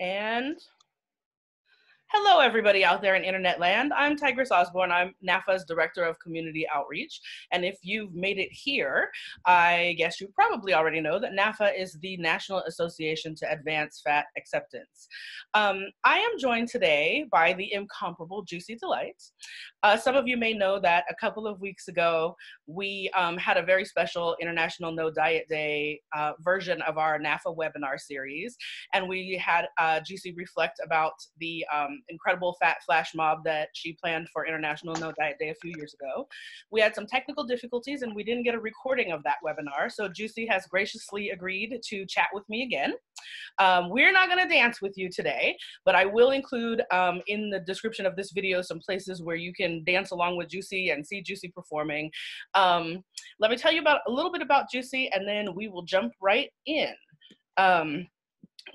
And hello, everybody out there in internet land. I'm Tigress Osborne. I'm NAAFA's Director of Community Outreach. And if you've made it here, I guess you probably already know that NAAFA is the National Association to Advance Fat Acceptance. I am joined today by the incomparable Juicy D. Light. Some of you may know that a couple of weeks ago, we had a very special International No Diet Day version of our NAAFA webinar series. And we had Juicy reflect about the incredible Fat Flash Mob that she planned for International No Diet Day a few years ago. We had some technical difficulties and we didn't get a recording of that webinar, so Juicy has graciously agreed to chat with me again. We're not going to dance with you today, but I will include in the description of this video some places where you can dance along with Juicy and see Juicy performing. Let me tell you about a little bit about Juicy and then we will jump right in.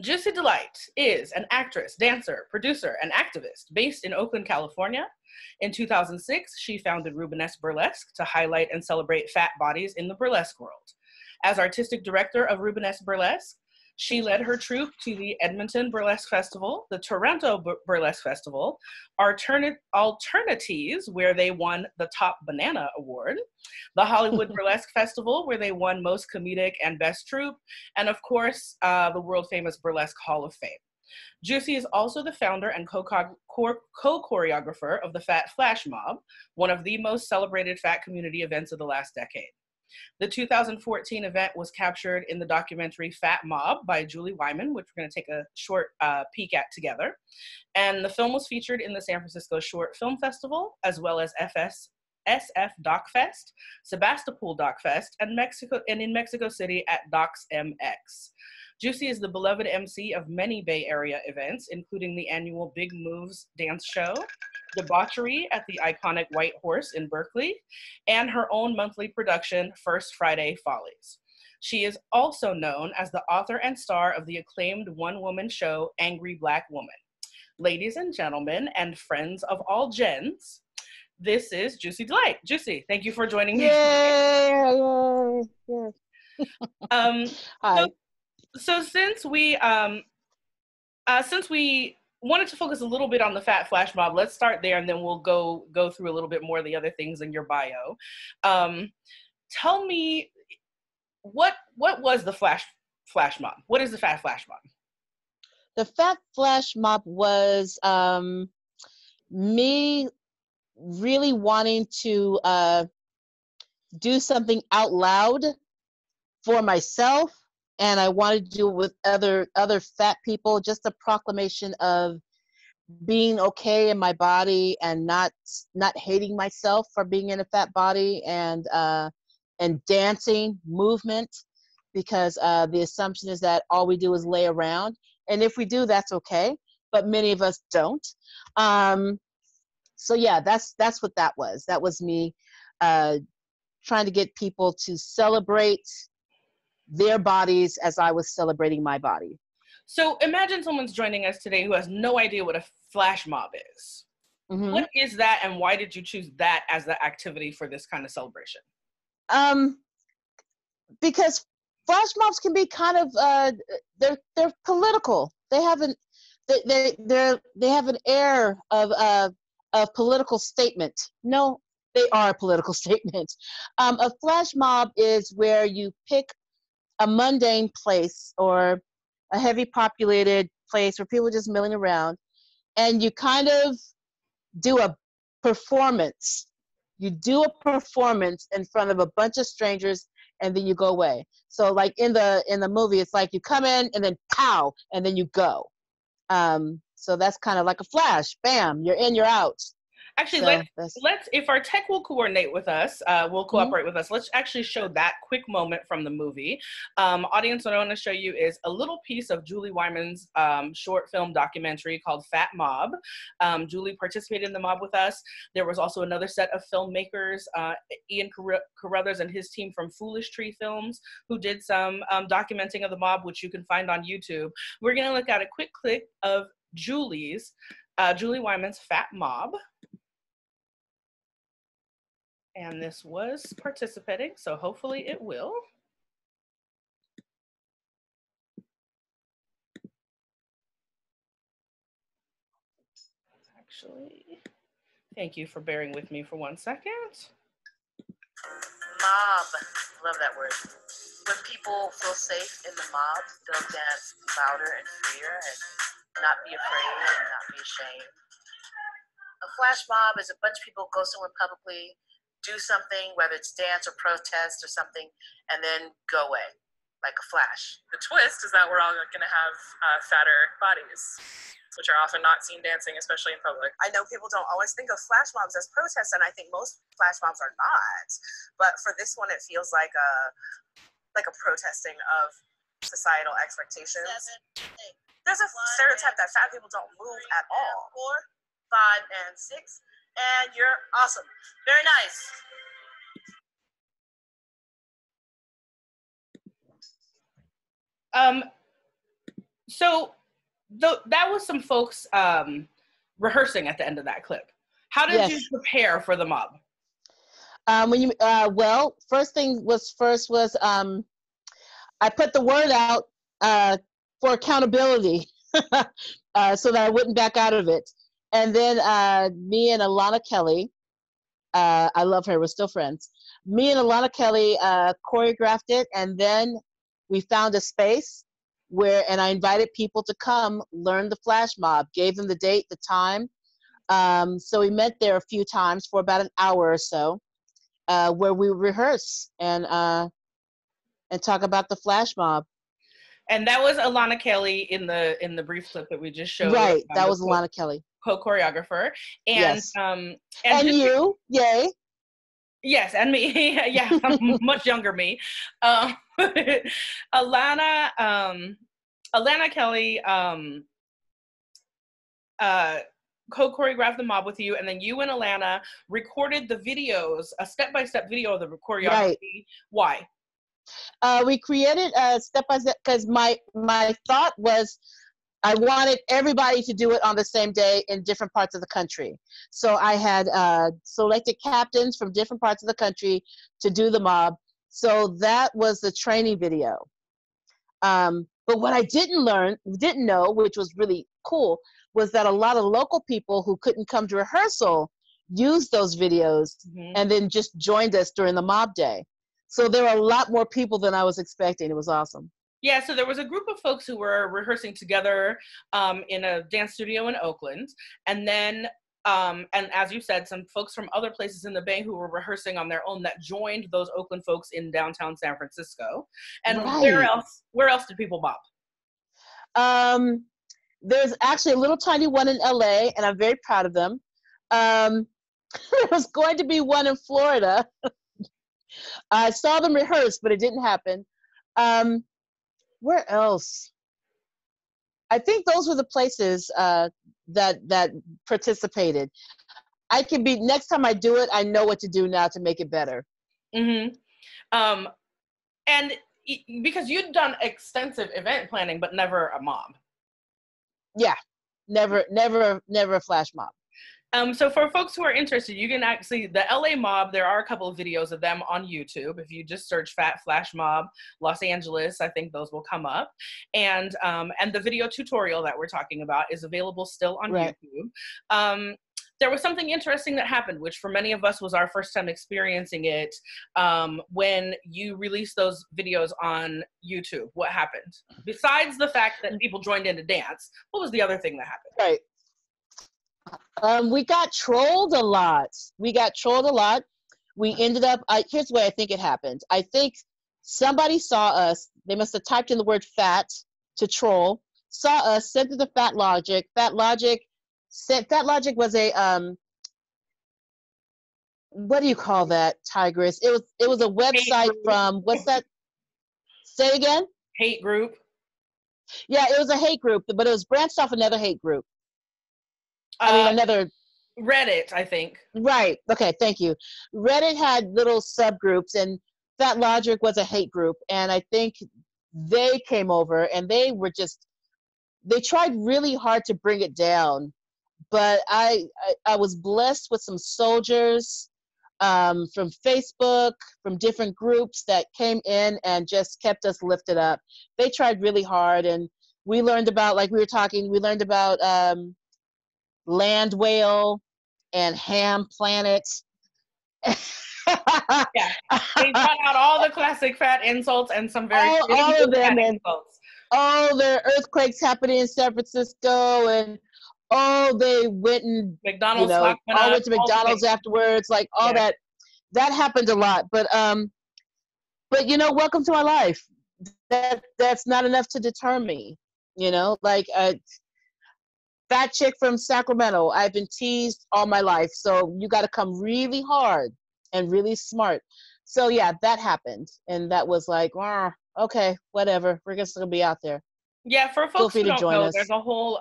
Juicy D. Light is an actress, dancer, producer, and activist based in Oakland, California. In 2006, she founded Rubenesque Burlesque to highlight and celebrate fat bodies in the burlesque world. As artistic director of Rubenesque Burlesque, she led her troupe to the Edmonton Burlesque Festival, the Toronto Burlesque Festival, Alternatives, where they won the Top Banana Award, the Hollywood Burlesque Festival, where they won Most Comedic and Best Troupe, and of course, the world-famous Burlesque Hall of Fame. Juicy is also the founder and co-choreographer of the Fat Flash Mob, one of the most celebrated fat community events of the last decade. The 2014 event was captured in the documentary Fat Mob by Julie Wyman, which we're going to take a short peek at together. And the film was featured in the San Francisco Short Film Festival, as well as SF DocFest, Sebastopol DocFest, and in Mexico City at DocsMX. Juicy is the beloved MC of many Bay Area events, including the annual Big Moves Dance Show, debauchery at the iconic White Horse in Berkeley, and her own monthly production, First Friday Follies. She is also known as the author and star of the acclaimed one-woman show, Angry Black Woman. Ladies and gentlemen, and friends of all gens, this is Juicy D. Light. Juicy, thank you for joining me. Yay! Hi. So since we wanted to focus a little bit on the Fat Flash Mob. Let's start there and then we'll go through a little bit more of the other things in your bio. Tell me, what was the Flash Mob? What is the Fat Flash Mob? The Fat Flash Mob was me really wanting to do something out loud for myself, and I wanted to do it with other fat people, just a proclamation of being okay in my body and not hating myself for being in a fat body, and dancing movement, because the assumption is that all we do is lay around. And if we do, that's okay, but many of us don't. So yeah, that's what that was. That was me trying to get people to celebrate their bodies as I was celebrating my body. So imagine someone's joining us today who has no idea what a flash mob is. Mm-hmm. What is that, and why did you choose that as the activity for this kind of celebration? Because flash mobs can be kind of they're political. They have an air of a political statement. No, they are a political statement. A flash mob is where you pick a mundane place or a heavy populated place where people are just milling around, and you kind of do a performance. You do a performance in front of a bunch of strangers, and then you go away. So like in the movie, it's like you come in and then pow, and then you go. So that's kind of like a flash, bam, you're in, you're out. Actually, so let's, if our tech will coordinate with us, will cooperate with us, let's actually show that quick moment from the movie. Audience, what I want to show you is a little piece of Julie Wyman's short film documentary called Fat Mob. Julie participated in the mob with us. There was also another set of filmmakers, Ian Carruthers and his team from Foolish Tree Films, who did some documenting of the mob, which you can find on YouTube. We're going to look at a quick clip of Julie Wyman's Fat Mob. And this was participating, so hopefully it will. actually. Thank you for bearing with me for 1 second. Mob, love that word. When people feel safe in the mob, they'll dance louder and freer and not be afraid and not be ashamed. A flash mob is a bunch of people go somewhere publicly, do something, whether it's dance or protest or something, and then go away like a flash. The twist is that we're all going to have fatter bodies, which are often not seen dancing, especially in public. I know people don't always think of flash mobs as protests, and I think most flash mobs are not. But for this one, it feels like a protesting of societal expectations. There's a stereotype that fat people don't move at all. 4, 5, and 6, and you're awesome. Very nice. That was some folks rehearsing at the end of that clip. How did you prepare for the mob? First, I put the word out for accountability so that I wouldn't back out of it. And then me and Alana Kelly, I love her, we're still friends. Me and Alana Kelly choreographed it, and then we found a space and I invited people to come learn the flash mob, gave them the date, the time. So we met there a few times for about an hour or so where we rehearse and talk about the flash mob. And that was Alana Kelly in the brief clip that we just showed. Right, that was Alana Kelly. Co-choreographer. And yes. And you, yay. Yes, and me, yeah, much younger me. Alana Kelly co-choreographed the mob with you, and then you and Alana recorded the videos, a step-by-step video of the choreography. Right. Why? We created a step-by-step, because my thought was I wanted everybody to do it on the same day in different parts of the country. So I had selected captains from different parts of the country to do the mob. So that was the training video. But what I didn't know, which was really cool, was that a lot of local people who couldn't come to rehearsal used those videos and then just joined us during the mob day. So there were a lot more people than I was expecting. It was awesome. Yeah, so there was a group of folks who were rehearsing together in a dance studio in Oakland. And then, and as you said, some folks from other places in the Bay who were rehearsing on their own that joined those Oakland folks in downtown San Francisco. And where else did people mob? There's actually a little tiny one in LA, and I'm very proud of them. There was going to be one in Florida. I saw them rehearse, but it didn't happen. Where else? I think those were the places that participated. Next time I do it, I know what to do now to make it better. Mm-hmm. And because you'd done extensive event planning, but never a mob. Yeah, never a flash mob. So for folks who are interested, you can actually, the LA mob, there are a couple of videos of them on YouTube. If you just search Fat Flash Mob Los Angeles, I think those will come up. And the video tutorial that we're talking about is available still on YouTube. There was something interesting that happened, which for many of us was our first time experiencing it, when you released those videos on YouTube. What happened? Besides the fact that people joined in to dance, what was the other thing that happened? Right. We got trolled a lot. We ended up, here's the way I think it happened. I think somebody saw us. They must have typed in the word fat to troll, saw us, sent it to Fat Logic. Fat Logic was a, what do you call that, Tigress? It was a website from, what's that? Say again? Hate group. Yeah, it was a hate group, but it was branched off another hate group. Another Reddit, I think. Right. Okay. Thank you. Reddit had little subgroups, and Fat Logic was a hate group. And I think they came over, and they were they tried really hard to bring it down. But I was blessed with some soldiers from Facebook, from different groups that came in and just kept us lifted up. They tried really hard, and we learned about, like we were talking, we learned about Land Whale and Ham Planet. Yeah, they brought out all the classic fat insults and some very all of them, and all the earthquakes happening in San Francisco, and oh, they went and McDonald's, all went to McDonald's afterwards, like all that happened a lot. But you know, welcome to my life. That's not enough to deter me. You know, like a fat chick from Sacramento. I've been teased all my life, so you got to come really hard and really smart. So yeah, that happened, and that was like, okay, whatever. We're just gonna be out there. Yeah, for folks who don't know, there's a whole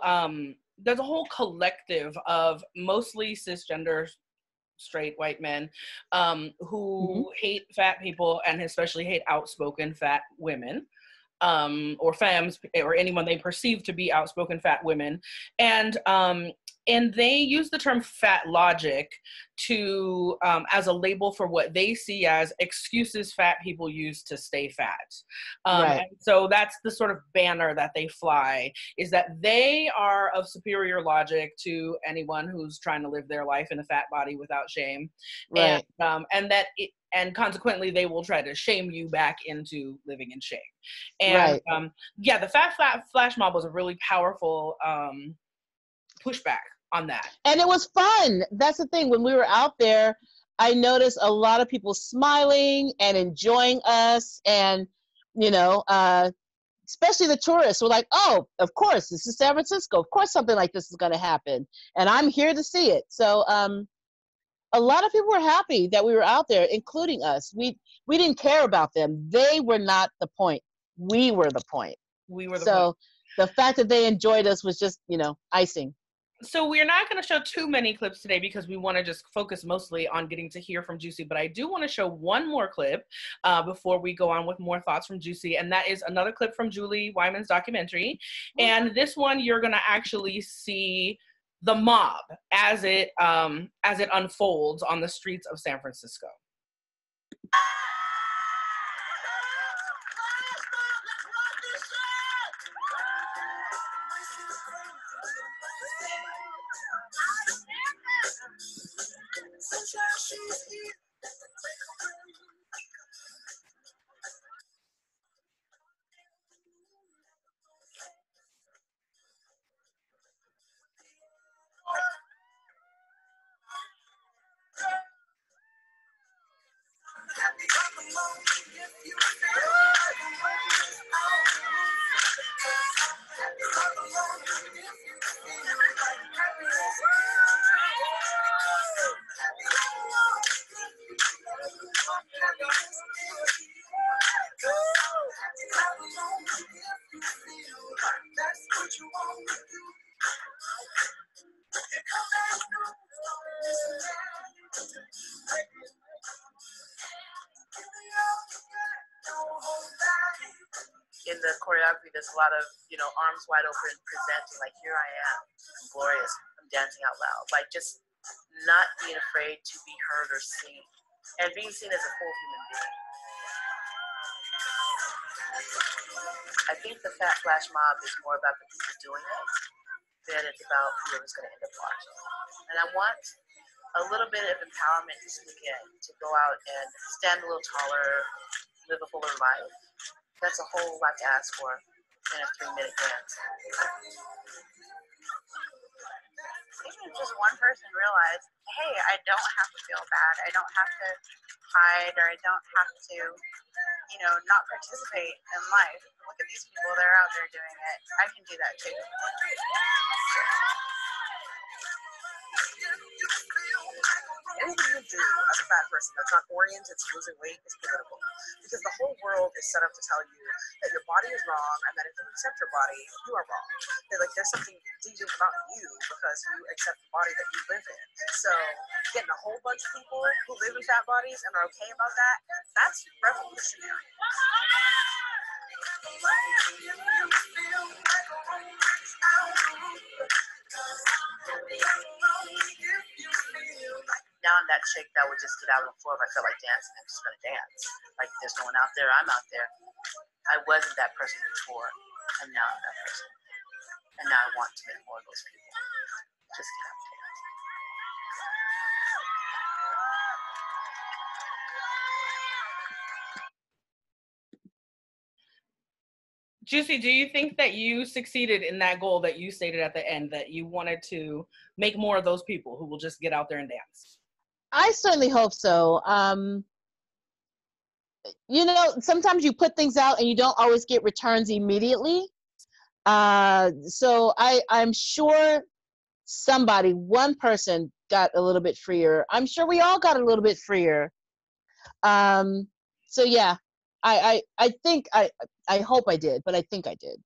collective of mostly cisgender straight white men who hate fat people, and especially hate outspoken fat women, or femmes, or anyone they perceive to be outspoken fat women, and they use the term fat logic to as a label for what they see as excuses fat people use to stay fat. Right. And so that's the sort of banner that they fly, is that they are of superior logic to anyone who's trying to live their life in a fat body without shame. Right. And that it, and consequently, they will try to shame you back into living in shame. And right. Yeah, the Fat Flash Mob was a really powerful pushback on that. And it was fun. That's the thing. When we were out there, I noticed a lot of people smiling and enjoying us. And, you know, especially the tourists were like, oh, of course, this is San Francisco. Of course, something like this is going to happen. And I'm here to see it. So a lot of people were happy that we were out there, including us. We didn't care about them. They were not the point. We were the point. We were the point. So the fact that they enjoyed us was just, you know, icing. So we're not going to show too many clips today because we want to just focus mostly on getting to hear from Juicy, but I do want to show one more clip before we go on with more thoughts from Juicy, and that is another clip from Julie Wyman's documentary. And this one you're going to actually see the mob as it unfolds on the streets of San Francisco. There's a lot of, you know, arms wide open, presenting, like, here I am, I'm glorious, I'm dancing out loud. Like, just not being afraid to be heard or seen, and being seen as a whole human being. I think the Fat Flash Mob is more about the people doing it than it's about whoever's going to end up watching. And I want a little bit of empowerment to sneak in, to go out and stand a little taller, live a fuller life. That's a whole lot to ask for in a 3-minute dance. Even if just one person realized, hey, I don't have to feel bad, I don't have to hide, or I don't have to, you know, not participate in life. Look at these people, they're out there doing it. I can do that too. Anything you do as a fat person that's not oriented to losing weight is political, because the whole world is set up to tell you that your body is wrong, and that if you accept your body, you are wrong. They're like, there's something deviant about you because you accept the body that you live in. So getting a whole bunch of people who live in fat bodies and are okay about that, that's revolutionary. Now I'm that chick that would just get out on the floor if I felt like dancing. I'm just gonna dance. Like, there's no one out there, I'm out there. I wasn't that person before, and now I'm that person. And now I want to make more of those people. Just can't. Juicy, do you think that you succeeded in that goal that you stated at the end, that you wanted to make more of those people who will just get out there and dance? I certainly hope so. You know, sometimes you put things out and you don't always get returns immediately. So I'm sure somebody, one person got a little bit freer. I'm sure we all got a little bit freer. So yeah, I think I hope I did, but I think I did.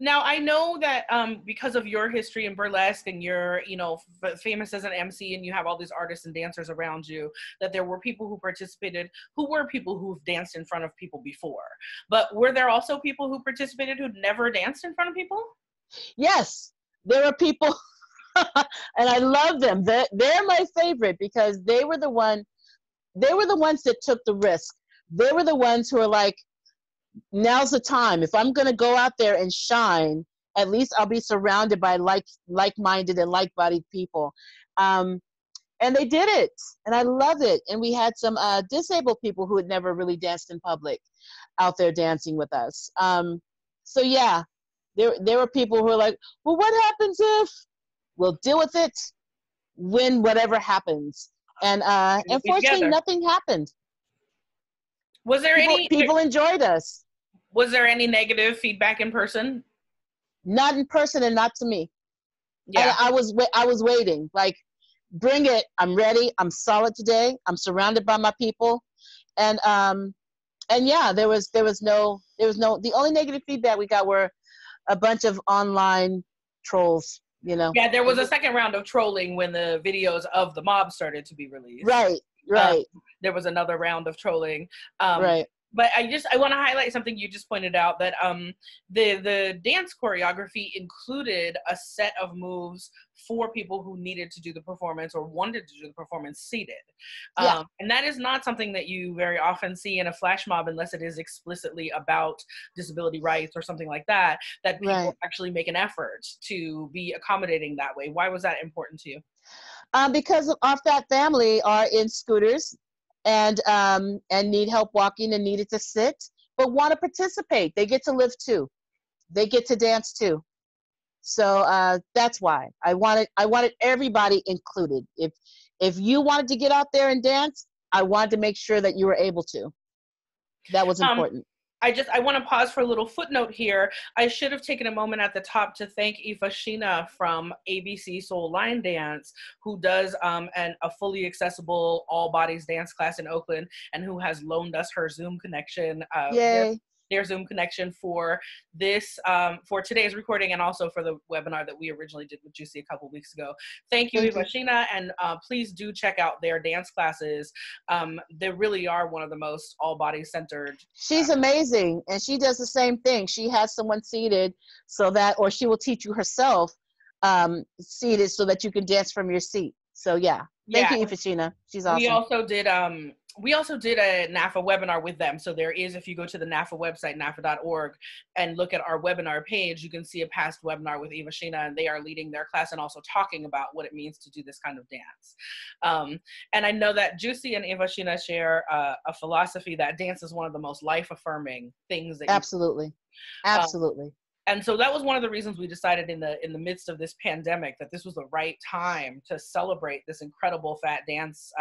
Now, I know that because of your history in burlesque and you're, you know, famous as an MC and you have all these artists and dancers around you, that there were people who participated who were people who've danced in front of people before. But were there also people who participated who'd never danced in front of people? Yes, there are people, and I love them. They're my favorite because they were the ones that took the risk. They were the ones who are like, now's the time. If I'm going to go out there and shine, at least I'll be surrounded by like-minded and like-bodied people. And they did it, and I love it. And we had some disabled people who had never really danced in public out there dancing with us. So yeah, there were people who were like, well, what happens if? We'll deal with it when whatever happens. And unfortunately, nothing happened. Was there any people enjoyed us? Was there any negative feedback in person? Not in person, and not to me. Yeah, I was waiting. Like, bring it! I'm ready. I'm solid today. I'm surrounded by my people, and yeah, there was no. The only negative feedback we got were a bunch of online trolls. You know. Yeah, there was a second round of trolling when the videos of the mob started to be released. Right. Right. There was another round of trolling. Right. But I want to highlight something you just pointed out, that the dance choreography included a set of moves for people who needed to do the performance or wanted to do the performance seated. Yeah. And that is not something that you very often see in a flash mob unless it is explicitly about disability rights or something like that, that people right. actually make an effort to be accommodating that way. Why was that important to you? Because our fat family are in scooters and need help walking and needed to sit, but want to participate. They get to live too. They get to dance too. So that's why I wanted everybody included. If you wanted to get out there and dance, I wanted to make sure that you were able to. That was important. I want to pause for a little footnote here. I should have taken a moment at the top to thank Ifa Sheena from ABC Soul Line Dance, who does a fully accessible all bodies dance class in Oakland, and who has loaned us her Zoom connection. Yay. Their Zoom connection for this, for today's recording, and also for the webinar that we originally did with Juicy a couple weeks ago. Thank you, Ifa Sheena, and please do check out their dance classes. They really are one of the most all-body centered. She's amazing, and she does the same thing. She has someone seated so that, or she will teach you herself seated so that you can dance from your seat. So yeah, thank you, Ifa Sheena. She's awesome. We also did a NAAFA webinar with them. So there is, if you go to the NAAFA website, NAAFA.org, and look at our webinar page, you can see a past webinar with Ifa Sheena, and they are leading their class and also talking about what it means to do this kind of dance. And I know that Juicy and Ifa Sheena share a philosophy that dance is one of the most life-affirming things that Absolutely. And so that was one of the reasons we decided in the midst of this pandemic that this was the right time to celebrate this incredible fat dance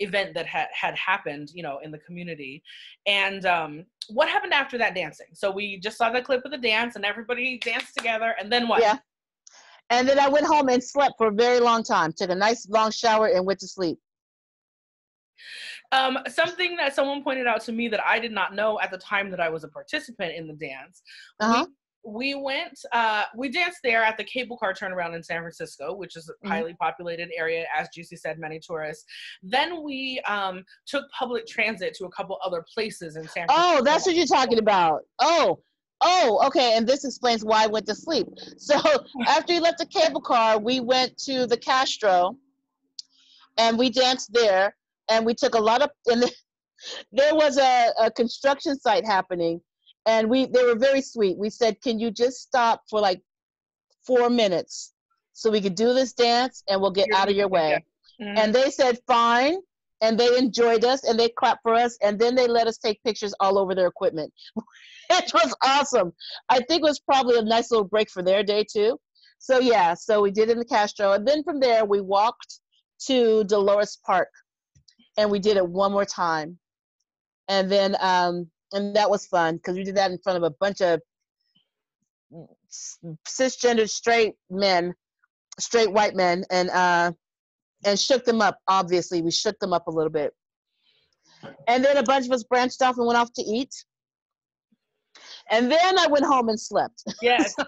event that had happened, you know, in the community. And what happened after that dancing? So we just saw the clip of the dance and everybody danced together, and then what? Yeah. And then I went home and slept for a very long time, took a nice long shower and went to sleep. Something that someone pointed out to me that I did not know at the time that I was a participant in the dance. Uh-huh. We danced there at the cable car turnaround in San Francisco, which is a highly populated area, as Juicy said, many tourists. Then we took public transit to a couple other places in San Francisco. Oh, that's what you're talking about. Oh, okay. And this explains why I went to sleep. So after you left the cable car, we went to the Castro and we danced there, and we took a lot of, and there was a construction site happening. And they were very sweet. We said, can you just stop for like 4 minutes so we could do this dance and we'll get out of your way. Mm-hmm. And they said, fine. And they enjoyed us and they clapped for us. And then they let us take pictures all over their equipment. It was awesome. I think it was probably a nice little break for their day too. So yeah, so we did it in the Castro. And then from there we walked to Dolores Park and we did it one more time. And then, and that was fun because we did that in front of a bunch of cisgendered straight men, straight white men, and shook them up. Obviously, we shook them up a little bit. And then a bunch of us branched off and went off to eat. And then I went home and slept. Yes. So.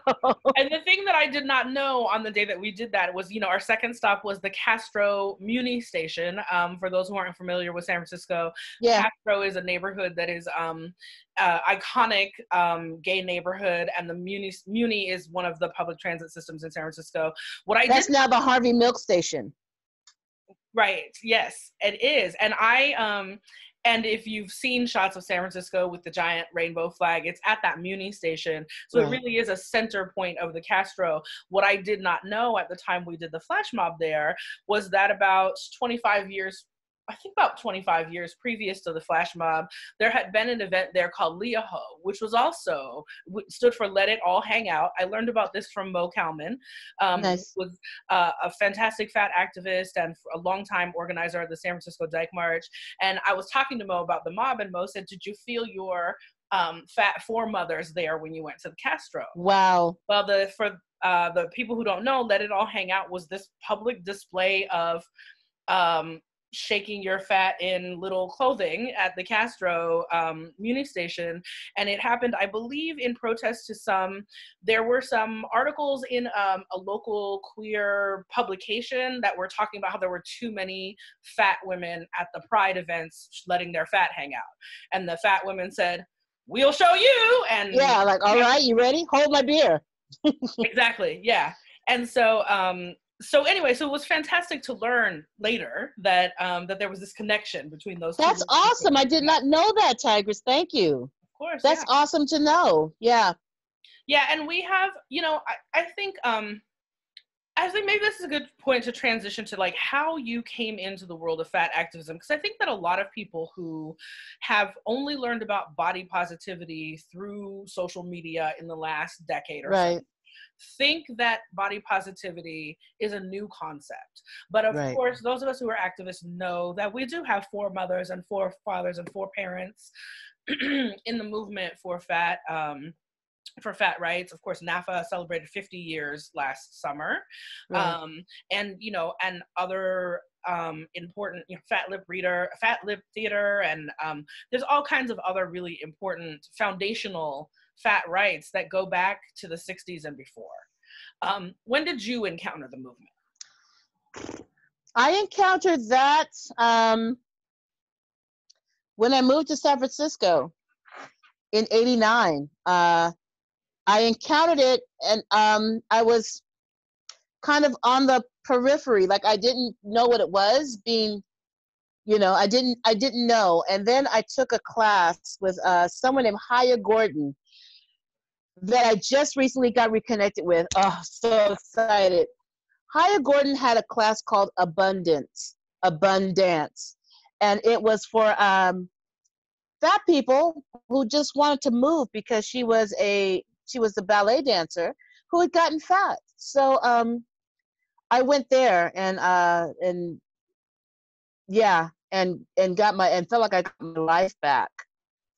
And the thing that I did not know on the day that we did that was, you know, our second stop was the Castro Muni station. For those who aren't familiar with San Francisco, yeah. Castro is a neighborhood that is iconic gay neighborhood, and the Muni is one of the public transit systems in San Francisco. That's now the Harvey Milk station. Right. Yes, it is. And and if you've seen shots of San Francisco with the giant rainbow flag, it's at that Muni station. So It really is a center point of the Castro. What I did not know at the time we did the flash mob there was that about 25 years previous to the flash mob, there had been an event there called Leaho, which was also stood for Let It All Hang Out. I learned about this from Mo Kalman, nice. Who was a fantastic fat activist and a longtime organizer of the San Francisco Dyke March. And I was talking to Mo about the mob, and Mo said, did you feel your fat foremothers there when you went to the Castro? Wow. Well, for the people who don't know, Let It All Hang Out was this public display of shaking your fat in little clothing at the Castro Muni station. And it happened, I believe, in protest to there were some articles in a local queer publication that were talking about how there were too many fat women at the pride events letting their fat hang out. And the fat women said, we'll show you. And yeah, like, all right, you ready? Hold my beer. Exactly, yeah. And so, So it was fantastic to learn later that that there was this connection between those. That's awesome. I did not know that, Tigress. Thank you. Of course. That's awesome to know. Yeah. Yeah, and we have, you know, I think maybe this is a good point to transition to like how you came into the world of fat activism, because I think that a lot of people who have only learned about body positivity through social media in the last decade or so think that body positivity is a new concept. But of course, those of us who are activists know that we do have foremothers and forefathers and foreparents in the movement for fat rights. Of course, NAAFA celebrated 50 years last summer. Right. And other important, Fat Lip Reader, Fat Lip Theater, and there's all kinds of other really important foundational fat rights that go back to the 60s and before. When did you encounter the movement? I encountered that when I moved to San Francisco in 89. I encountered it, and I was kind of on the periphery. Like, I didn't know what it was being, I didn't know. And then I took a class with someone named Haya Gordon that I just recently got reconnected with. Oh, so excited. Haya Gordon had a class called Abundance. And it was for fat people who just wanted to move, because she was a ballet dancer who had gotten fat. So I went there and felt like I got my life back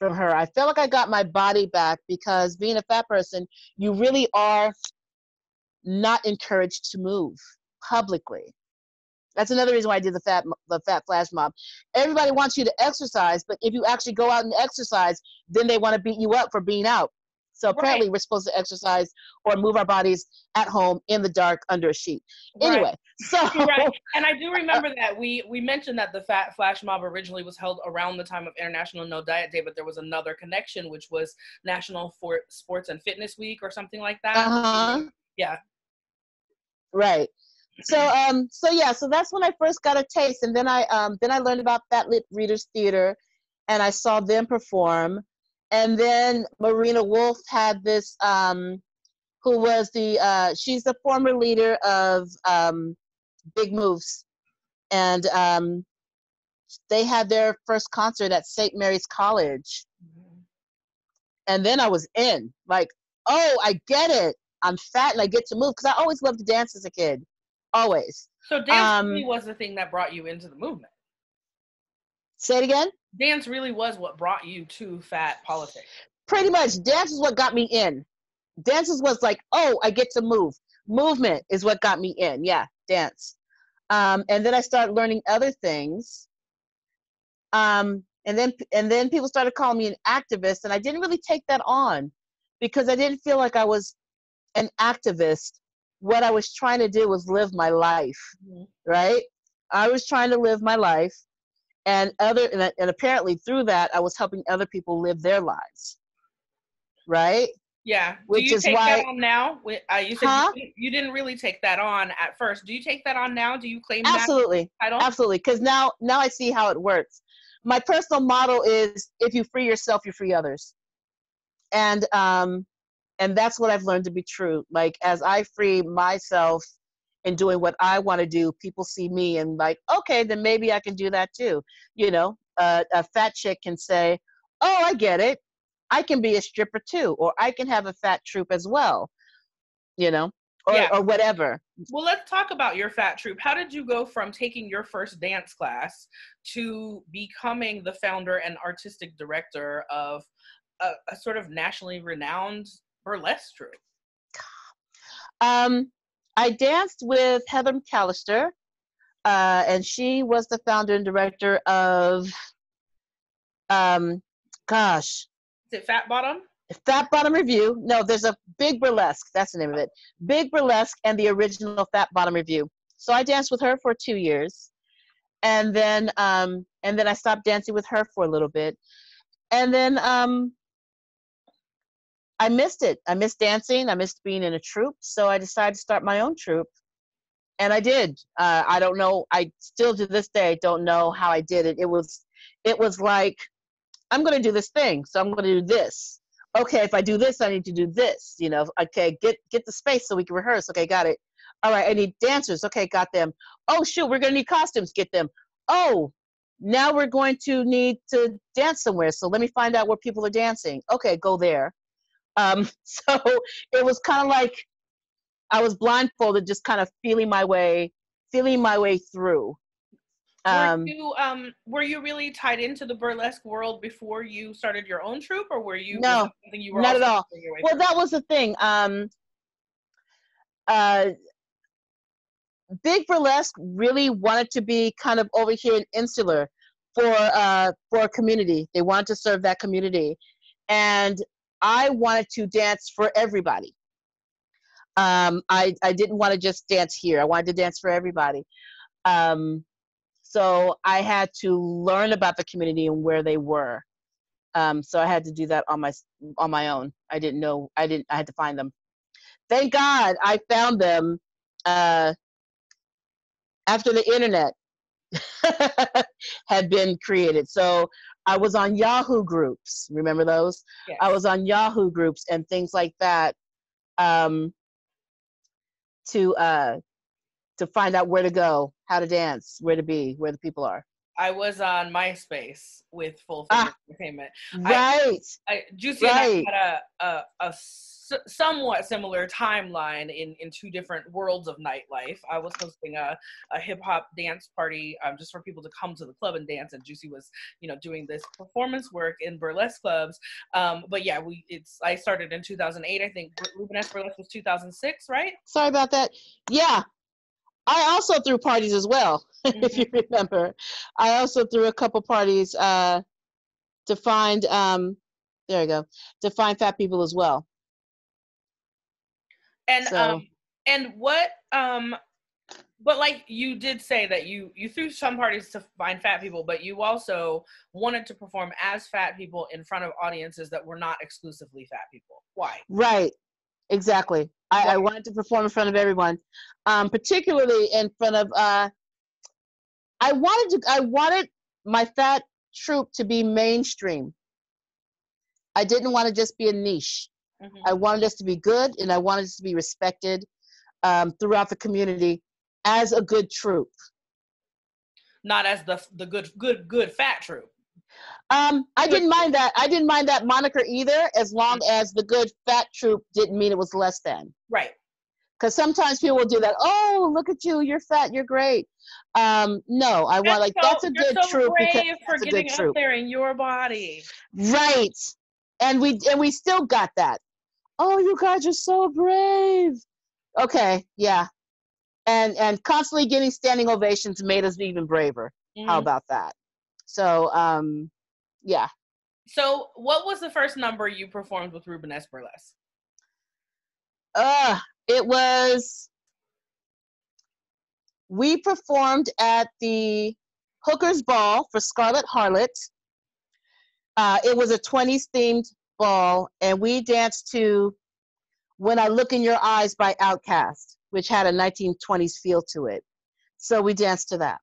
from her. I felt like I got my body back, because being a fat person, you really are not encouraged to move publicly. That's another reason why I did the fat flash mob. Everybody wants you to exercise, but if you actually go out and exercise, then they want to beat you up for being out. So apparently we're supposed to exercise or move our bodies at home in the dark under a sheet. Anyway, And I do remember that we mentioned that the Fat Flash Mob originally was held around the time of International No Diet Day, but there was another connection, which was National Sports and Fitness Week or something like that. Uh-huh. Yeah. Right. So that's when I first got a taste, and then I learned about Fat Lip Readers Theater, and I saw them perform. And then Marina Wolf had this who was the, she's the former leader of Big Moves. And they had their first concert at St. Mary's College. Mm-hmm. And then I was in, like, oh, I get it. I'm fat and I get to move, because I always loved to dance as a kid, always. So dance really was the thing that brought you into the movement. Say it again? Dance really was what brought you to fat politics. Pretty much. Dance is what got me in. Dance was like, oh, I get to move. Movement is what got me in. Yeah, dance. And then I started learning other things. And then people started calling me an activist, and I didn't really take that on because I didn't feel like I was an activist. What I was trying to do was live my life, mm-hmm. right? I was trying to live my life, and apparently through that, I was helping other people live their lives, right? Yeah. Which do you take that on now? You said you didn't really take that on at first. Do you take that on now? Do you claim that title? Absolutely. Because now I see how it works. My personal motto is, if you free yourself, you free others. And that's what I've learned to be true. Like, as I free myself in doing what I want to do, people see me and like, okay, then maybe I can do that too. You know, a fat chick can say, oh, I get it. I can be a stripper too, or I can have a fat troupe as well, you know, or whatever. Well, let's talk about your fat troupe. How did you go from taking your first dance class to becoming the founder and artistic director of a sort of nationally renowned burlesque troupe? I danced with Heather McAllister, and she was the founder and director of, is it Fat Bottom? Fat Bottom Review. No, there's a Big Burlesque. That's the name of it. Big Burlesque and the original Fat Bottom Review. So I danced with her for 2 years, and then I stopped dancing with her for a little bit, and then I missed it. I missed dancing. I missed being in a troupe. So I decided to start my own troupe, and I did. I don't know. I still to this day don't know how I did it. It was like, I'm going to do this thing, so I'm going to do this. Okay, if I do this, I need to do this. You know, okay, get the space so we can rehearse. Okay, got it. All right, I need dancers. Okay, got them. Oh, shoot, we're going to need costumes. Get them. Oh, now we're going to need to dance somewhere, so let me find out where people are dancing. Okay, go there. So it was kind of like I was blindfolded, just kind of feeling my way through. Were you really tied into the burlesque world before you started your own troupe, or were you? No, you were not at all. Well, that was the thing. Big Burlesque really wanted to be kind of over here in Insular for a community. They wanted to serve that community, and I wanted to dance for everybody. I didn't want to just dance here. I wanted to dance for everybody. So I had to learn about the community and where they were. So I had to do that on my own. I had to find them. Thank God I found them after the internet had been created. So I was on Yahoo Groups. Remember those? Yes. I was on Yahoo Groups and things like that to find out where to go, how to dance, where to be, where the people are. I was on MySpace with Full Figure Entertainment. Right. Juicy and I had a somewhat similar timeline in two different worlds of nightlife. I was hosting a hip hop dance party just for people to come to the club and dance, and Juicy was, you know, doing this performance work in burlesque clubs. But yeah, I started in 2008, I think. Rubenesque Burlesque was 2006, right? Sorry about that. Yeah. I also threw parties as well, if you remember. I also threw a couple parties to find fat people as well. And so. But like you did say that you threw some parties to find fat people, but you also wanted to perform as fat people in front of audiences that were not exclusively fat people. Why? Right. Exactly. I wanted to perform in front of everyone, particularly in front of. I wanted my fat troupe to be mainstream. I didn't want to just be a niche. Mm-hmm. I wanted us to be good, and I wanted us to be respected throughout the community as a good troupe. Not as the good fat troupe. I didn't mind that. I didn't mind that moniker either, as long as the good fat troupe didn't mean it was less than. Right. Because sometimes people will do that. Oh, look at you! You're fat. You're great. No, I want like that's a good troupe because for getting up there in your body. Right. And we still got that. Oh, you guys are so brave. Okay, yeah. And constantly getting standing ovations made us even braver. Mm. How about that? So, yeah. So what was the first number you performed with Rubenesque Burlesque? It was, we performed at the Hooker's Ball for Scarlet Harlot. It was a 20s themed ball, and we danced to When I Look in Your Eyes by Outkast, which had a 1920s feel to it. So we danced to that.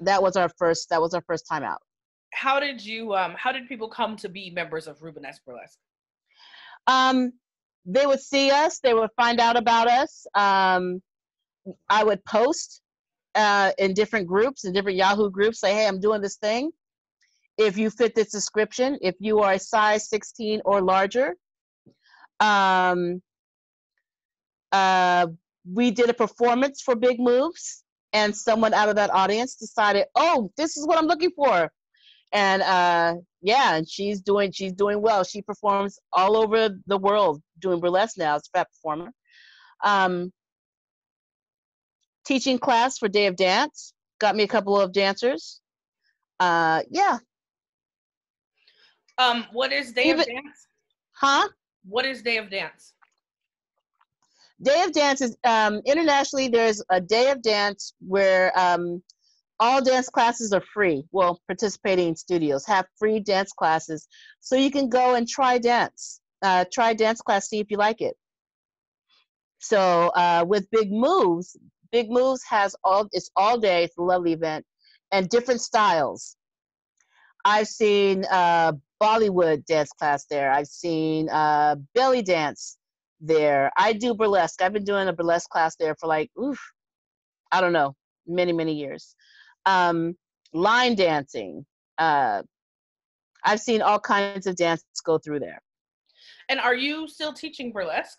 That was our first time out. How did people come to be members of Rubenesque Burlesque? They would see us, they would find out about us. I would post in different groups, in different Yahoo groups, say, hey, I'm doing this thing. If you fit this description, if you are a size 16 or larger. We did a performance for Big Moves, and someone out of that audience decided, oh, this is what I'm looking for. And yeah, and she's doing well. She performs all over the world doing burlesque now as a fat performer. Teaching class for Day of Dance, got me a couple of dancers. Yeah. What is Day of Dance? Huh? What is Day of Dance? Day of Dance is internationally, there's a Day of Dance where all dance classes are free. Well, participating studios have free dance classes. So you can go and try dance. Try dance class, see if you like it. So with Big Moves it's all day, it's a lovely event, and different styles. I've seen Bollywood dance class there. I've seen belly dance there. I do burlesque. I've been doing a burlesque class there for like, I don't know, many years. Line dancing. I've seen all kinds of dances go through there. And are you still teaching burlesque?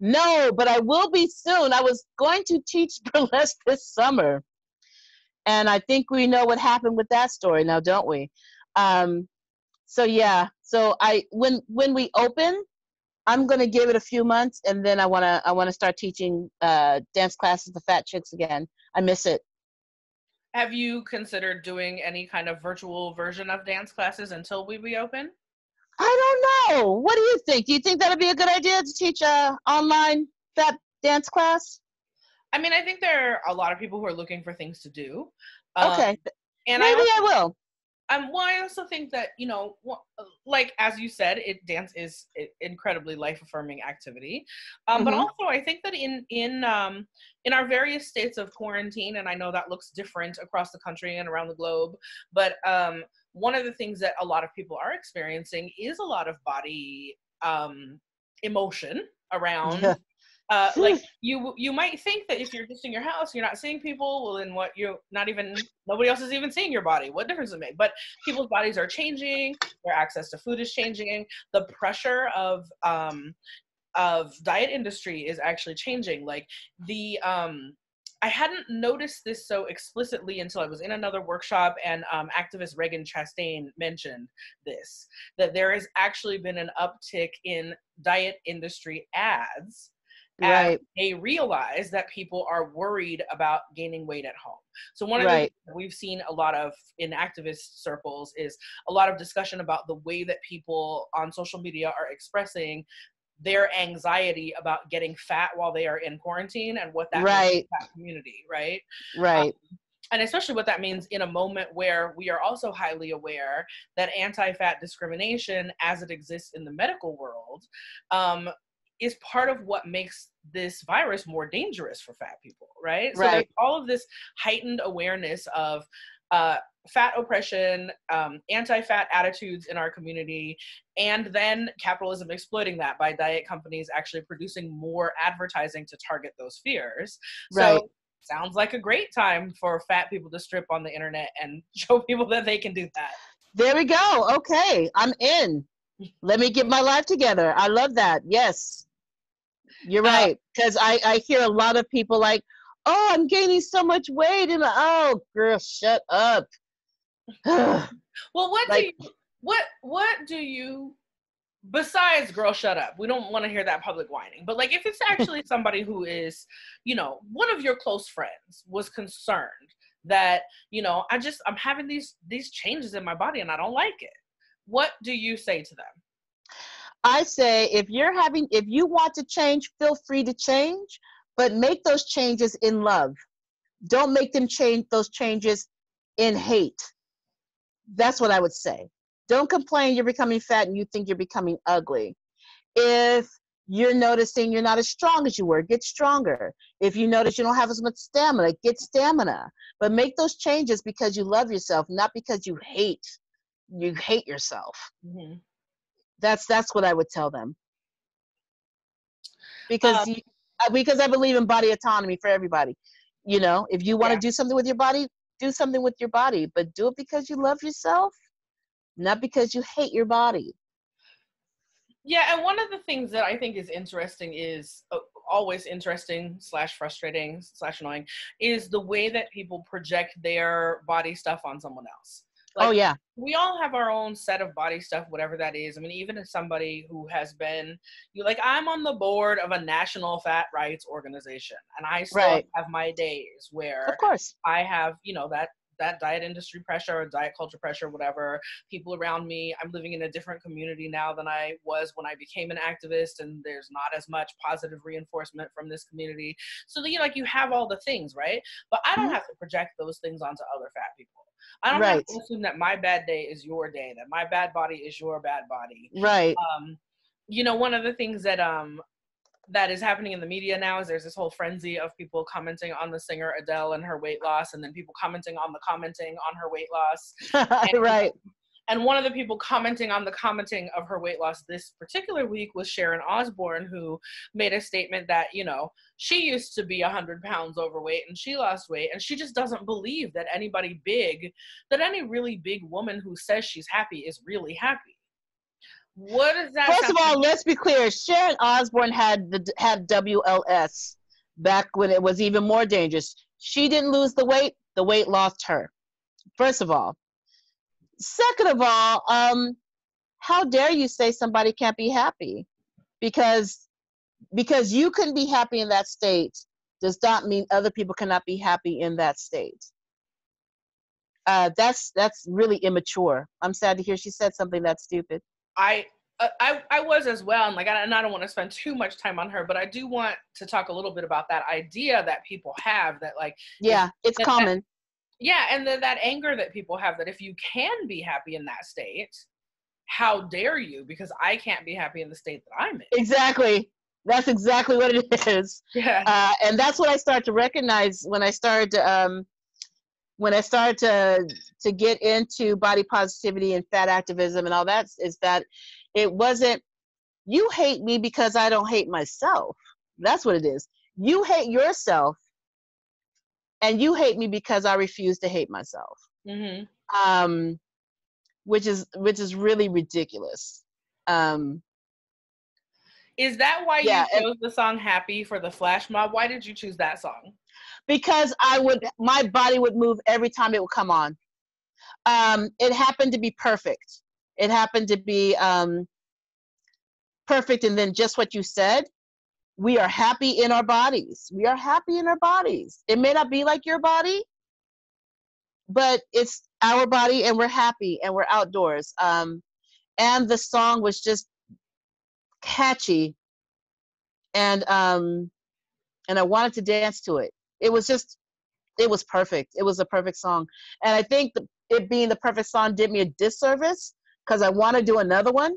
No, but I will be soon. I was going to teach burlesque this summer. And I think we know what happened with that story now, don't we? So yeah, so when we open, I'm gonna give it a few months, and then I wanna start teaching dance classes to fat chicks again. I miss it. Have you considered doing any kind of virtual version of dance classes until we reopen? I don't know. What do you think? Do you think that'd be a good idea to teach a online fat dance class? I mean, I think there are a lot of people who are looking for things to do. Okay, and maybe I will. Well, I also think that, you know, like, as you said, dance is an incredibly life-affirming activity. But also, I think that in our various states of quarantine, and I know that looks different across the country and around the globe, but one of the things that a lot of people are experiencing is a lot of body emotion around like you might think that if you're just in your house, you're not seeing people. Well, then what? Nobody else is even seeing your body. What difference does it make? But people's bodies are changing. Their access to food is changing. The pressure of diet industry is actually changing. Like I hadn't noticed this so explicitly until I was in another workshop, and activist Reagan Chastain mentioned this, that there has actually been an uptick in diet industry ads. Right. They realize that people are worried about gaining weight at home. So one of the things that we've seen a lot of in activist circles is a lot of discussion about the way that people on social media are expressing their anxiety about getting fat while they are in quarantine and what that means to that community, right? Right. And especially what that means in a moment where we are also highly aware that anti-fat discrimination, as it exists in the medical world, is part of what makes this virus more dangerous for fat people, right? So there's all of this heightened awareness of fat oppression, anti-fat attitudes in our community, and then capitalism exploiting that by diet companies actually producing more advertising to target those fears. Right. So sounds like a great time for fat people to strip on the internet and show people that they can do that. There we go. Okay, I'm in. Let me get my life together. I love that. Yes, you're right. Because I hear a lot of people like, oh, I'm gaining so much weight, and oh, girl, shut up. Well, what do you besides girl, shut up? We don't want to hear that public whining. But like, if it's actually somebody who is, you know, one of your close friends was concerned that, you know, I'm having these changes in my body and I don't like it. What do you say to them? I say, if you want to change, feel free to change, but make those changes in love. Don't make them change those changes in hate. That's what I would say. Don't complain you're becoming fat and you think you're becoming ugly. If you're noticing you're not as strong as you were, get stronger. If you notice you don't have as much stamina, get stamina. But make those changes because you love yourself, not because you hate yourself. Mm-hmm. That's what I would tell them. Because I believe in body autonomy for everybody. You know, if you want to do something with your body, do something with your body, but do it because you love yourself, not because you hate your body. Yeah, and one of the things that I think is interesting is, always interesting / frustrating / annoying, is the way that people project their body stuff on someone else. Like, oh yeah. We all have our own set of body stuff, whatever that is. I mean, even as somebody who has been, I'm on the board of a national fat rights organization, and I still have my days where, of course, I have, that diet industry pressure, diet culture pressure, whatever, people around me. I'm living in a different community now than I was when I became an activist, and there's not as much positive reinforcement from this community. So that, you have all the things, right? But I don't have to project those things onto other fat people. I don't have to assume that my bad day is your day, that my bad body is your bad body. Right. One of the things that that is happening in the media now is there's this whole frenzy of people commenting on the singer Adele and her weight loss, and then people commenting on the commenting on her weight loss. And, right. And one of the people commenting on the commenting of her weight loss this particular week was Sharon Osborne, who made a statement that, she used to be 100 pounds overweight and she lost weight, and she just doesn't believe that any really big woman who says she's happy is really happy. What does that First of all, to? Let's be clear. Sharon Osborne had WLS back when it was even more dangerous. She didn't lose the weight lost her. First of all. Second of all, how dare you say somebody can't be happy? Because you couldn't be happy in that state does not mean other people cannot be happy in that state. That's really immature. I'm sad to hear she said something that stupid. I was as well, and I don't want to spend too much time on her, but I do want to talk a little bit about that idea that people have that it's common. And then that anger that people have that if you can be happy in that state, how dare you? Because I can't be happy in the state that I'm in. Exactly. That's exactly what it is. Yeah. And that's what I started to recognize when I started to to get into body positivity and fat activism and all that, is that it wasn't, you hate me because I don't hate myself. That's what it is. You hate yourself, and you hate me because I refuse to hate myself. Mm-hmm. Which is really ridiculous. Is that why you chose the song Happy for the Flash Mob? Why did you choose that song? Because my body would move every time it would come on. It happened to be perfect. It happened to be perfect. And then just what you said, we are happy in our bodies. We are happy in our bodies. It may not be like your body, but it's our body, and we're happy, and we're outdoors. And the song was just catchy, and I wanted to dance to it. It was perfect. It was a perfect song. And I think it being the perfect song did me a disservice, because I want to do another one,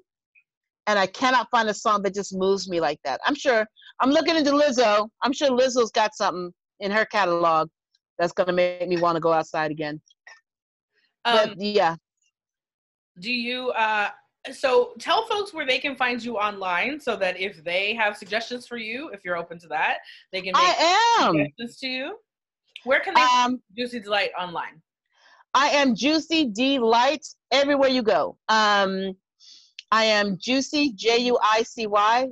and I cannot find a song that just moves me like that. I'm looking into Lizzo. I'm sure Lizzo's got something in her catalog that's going to make me want to go outside again. But yeah. Do you, so tell folks where they can find you online so that if they have suggestions for you, if you're open to that, they can make suggestions to you. Where can they find Juicy D. Light online? I am Juicy D. Light everywhere you go. I am Juicy, J-U-I-C-Y,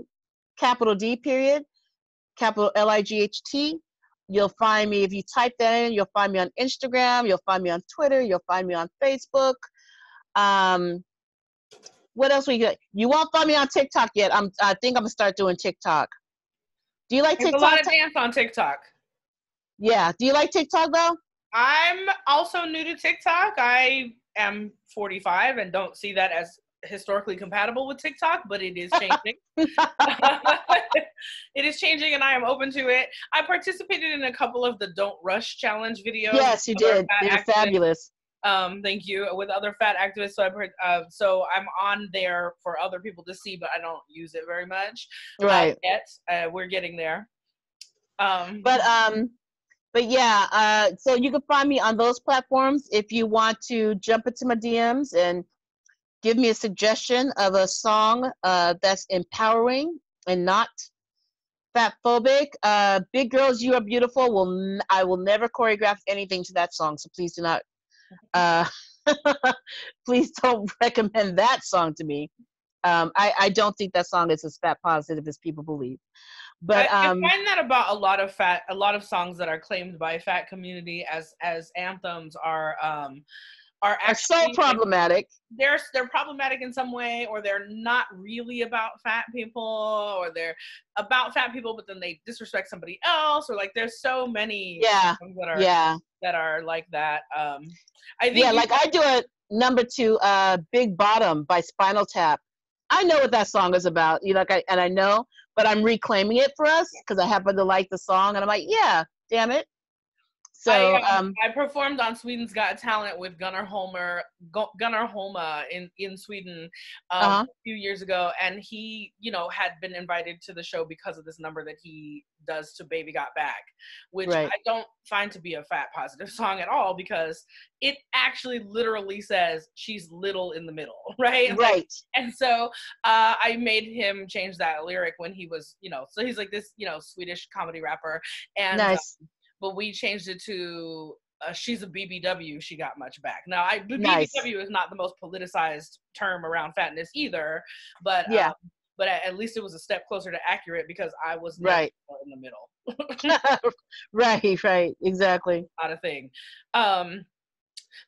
capital D period, capital L-I-G-H-T. You'll find me, if you type that in, you'll find me on Instagram, you'll find me on Twitter, you'll find me on Facebook. What else we get? You won't find me on TikTok yet. I think I'm gonna start doing TikTok. Do you like TikTok? There's a lot of dance on TikTok. Yeah. Do you like TikTok though? I'm also new to TikTok. I am 45 and don't see that as historically compatible with TikTok, but it is changing. It is changing and I am open to it. I participated in a couple of the Don't Rush Challenge videos. Yes, you did. They're fabulous. Thank you. With other fat activists, so I've heard, so I'm on there for other people to see, but I don't use it very much. Right. Yet. We're getting there. But yeah, so you can find me on those platforms. If you want to jump into my DMs and give me a suggestion of a song that's empowering and not fatphobic, Big Girls, You Are Beautiful. I will never choreograph anything to that song, so please do not. Please don't recommend that song to me. I don't think that song is as fat positive as people believe. But I find that about a lot of songs that are claimed by fat community as anthems are so problematic. They're problematic in some way, or they're not really about fat people, or they're about fat people, but then they disrespect somebody else, or like there's so many songs that are like that. I think I do a number two, Big Bottom by Spinal Tap. I know what that song is about, you know, like I know, but I'm reclaiming it for us because I happen to like the song, and I'm like, yeah, damn it. So I performed on Sweden's Got Talent with Gunnar Holma in Sweden a few years ago, and he, you know, had been invited to the show because of this number that he does to Baby Got Back, which I don't find to be a fat positive song at all, because it actually literally says she's little in the middle, right? Right. And so I made him change that lyric when he was, you know, so he's like this, you know, Swedish comedy rapper, and nice. But we changed it to she's a BBW, she got much back. Now, nice. BBW is not the most politicized term around fatness either, but yeah. But at least it was a step closer to accurate, because I was not in the middle. Right, exactly. Not a thing.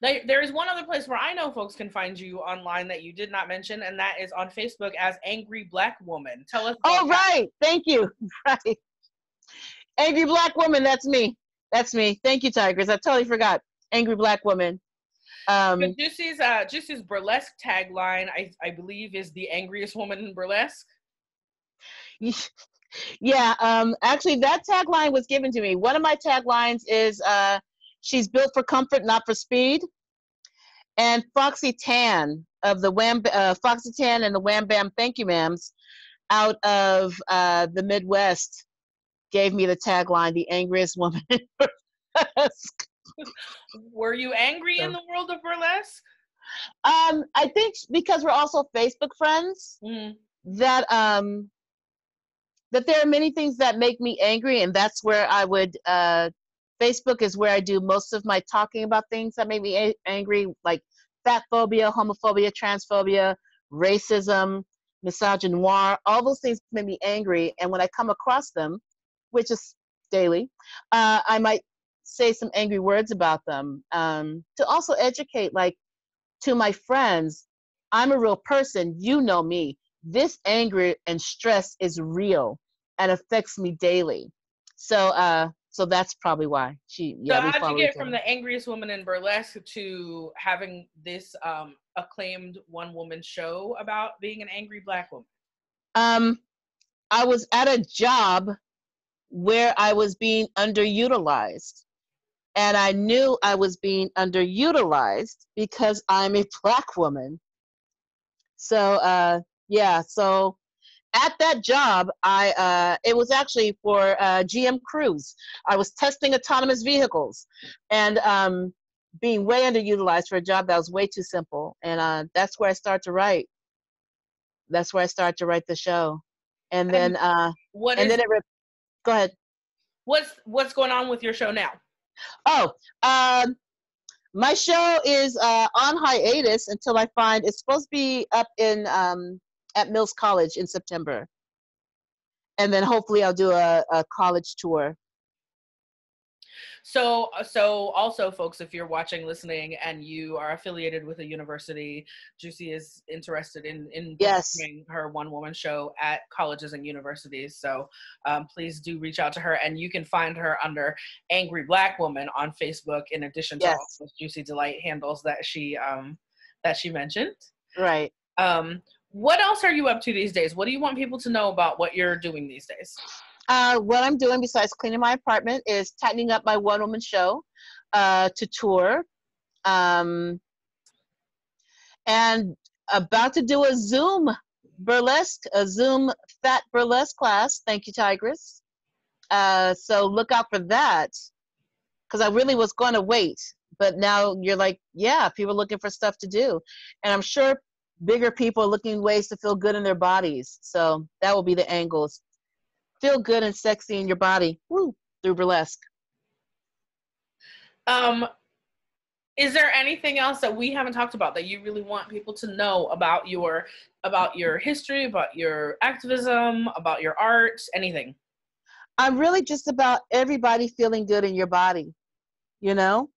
There is one other place where I know folks can find you online that you did not mention, and that is on Facebook as Angry Black Woman. Tell us. Oh, right. Thank you. Right. Angry Black Woman, that's me. Thank you, Tigress. I totally forgot. Angry Black Woman. Juicy's burlesque tagline, I believe, is the angriest woman in burlesque. Yeah, actually, that tagline was given to me. One of my taglines is she's built for comfort, not for speed. And Foxy Tan of the Foxy Tan and the Wham Bam Thank You Ma'ams out of the Midwest gave me the tagline, the angriest woman in burlesque. Were you angry in the world of burlesque? I think because we're also Facebook friends, that there are many things that make me angry, and that's where I would, Facebook is where I do most of my talking about things that make me angry, like fat phobia, homophobia, transphobia, racism, misogynoir, all those things make me angry, and when I come across them, which is daily, I might say some angry words about them, to also educate, like, to my friends, I'm a real person, you know me. This anger and stress is real and affects me daily. So that's probably why she. Yeah, so how'd you get from the angriest woman in burlesque to having this acclaimed one-woman show about being an angry Black woman? I was at a job where I was being underutilized. And I knew I was being underutilized because I'm a Black woman. So, so at that job, it was actually for GM Cruise. I was testing autonomous vehicles. And being way underutilized for a job that was way too simple. And that's where I start to write. That's where I start to write the show. And then, go ahead. What's going on with your show now? Oh, my show is on hiatus until I find, it's supposed to be up in at Mills College in September. And then hopefully I'll do a college tour. So also, folks, if you're watching, listening, and you are affiliated with a university, Juicy is interested in doing her one-woman show at colleges and universities. So please do reach out to her, and you can find her under Angry Black Woman on Facebook, in addition to all those Juicy Delight handles that she mentioned. Right. What else are you up to these days? What do you want people to know about what you're doing these days? What I'm doing besides cleaning my apartment is tightening up my one-woman show to tour, and about to do a Zoom fat burlesque class. Thank you, Tigress. So look out for that, because I really was going to wait, but now you're like, yeah, people are looking for stuff to do, and I'm sure bigger people are looking ways to feel good in their bodies. So that will be the angles. Feel good and sexy in your body, woo, through burlesque. Is there anything else that we haven't talked about that you really want people to know about your history, about your activism, about your art, anything? I'm really just about everybody feeling good in your body, you know?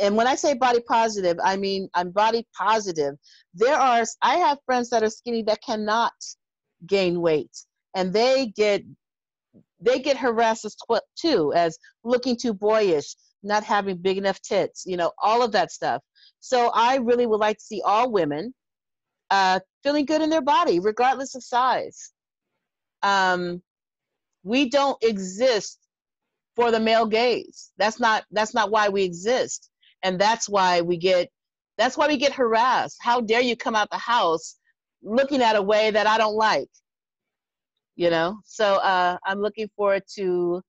And when I say body positive, I mean I'm body positive. I have friends that are skinny that cannot gain weight. And they get harassed as looking too boyish, not having big enough tits, you know, all of that stuff. So I really would like to see all women feeling good in their body, regardless of size. We don't exist for the male gaze. That's not why we exist, and that's why we get harassed. How dare you come out the house looking at a way that I don't like? You know, so I'm looking forward to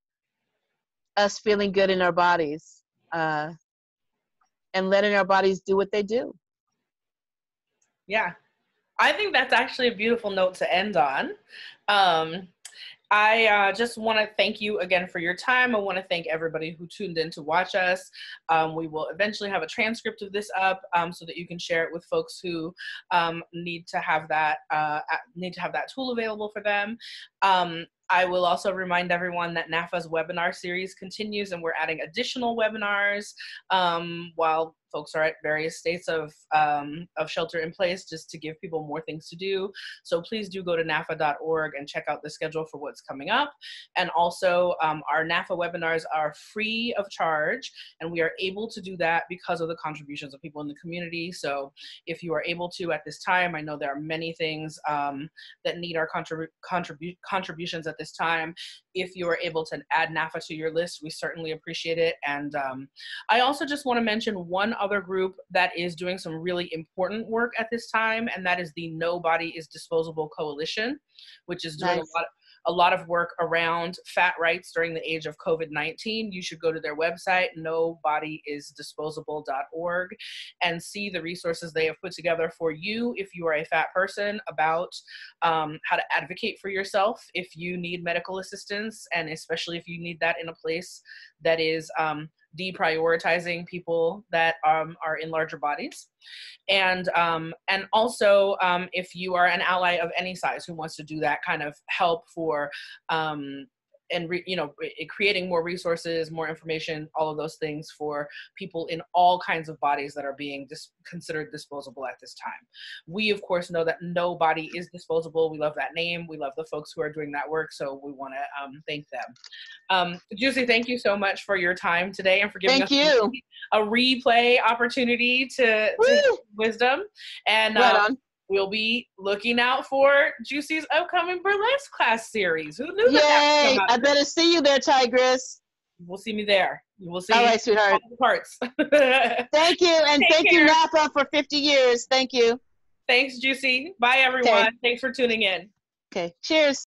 us feeling good in our bodies and letting our bodies do what they do. Yeah, I think that's actually a beautiful note to end on. I just want to thank you again for your time. I want to thank everybody who tuned in to watch us. We will eventually have a transcript of this up so that you can share it with folks who need to have that tool available for them. I will also remind everyone that NAAFA's webinar series continues, and we're adding additional webinars while folks are at various states of shelter in place, just to give people more things to do. So please do go to NAAFA.org and check out the schedule for what's coming up. And also our NAAFA webinars are free of charge, and we are able to do that because of the contributions of people in the community. So if you are able to at this time, I know there are many things that need our contributions at this time. If you are able to add NAAFA to your list, we certainly appreciate it. And I also just want to mention one other group that is doing some really important work at this time, and that is the No Body is Disposable Coalition, which is doing a lot of work around fat rights during the age of COVID-19. You should go to their website, nobodyisdisposable.org, and see the resources they have put together for you if you are a fat person, about how to advocate for yourself if you need medical assistance, and especially if you need that in a place that is deprioritizing people that are in larger bodies. And also if you are an ally of any size who wants to do that kind of help for creating more resources, more information, all of those things for people in all kinds of bodies that are being considered disposable at this time. We, of course, know that No Body is Disposable. We love that name. We love the folks who are doing that work, so we want to thank them. Juicy, thank you so much for your time today and for giving us a replay opportunity to wisdom. And we'll be looking out for Juicy's upcoming burlesque class series. Who knew that? Yay! I better see you there, Tigress. You will see me there. You will see all right, sweetheart. All the parts. Thank you, and thank you, NAAFA, for 50 years. Thank you. Thanks, Juicy. Bye, everyone. Okay. Thanks for tuning in. Okay. Cheers.